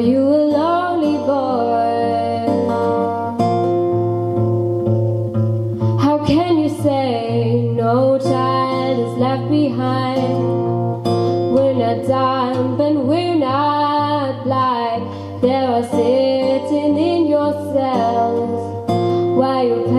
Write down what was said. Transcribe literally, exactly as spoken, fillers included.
you a lonely boy? How can you say no child is left behind? We're not dumb and we're not blind. They are sitting in your cells while you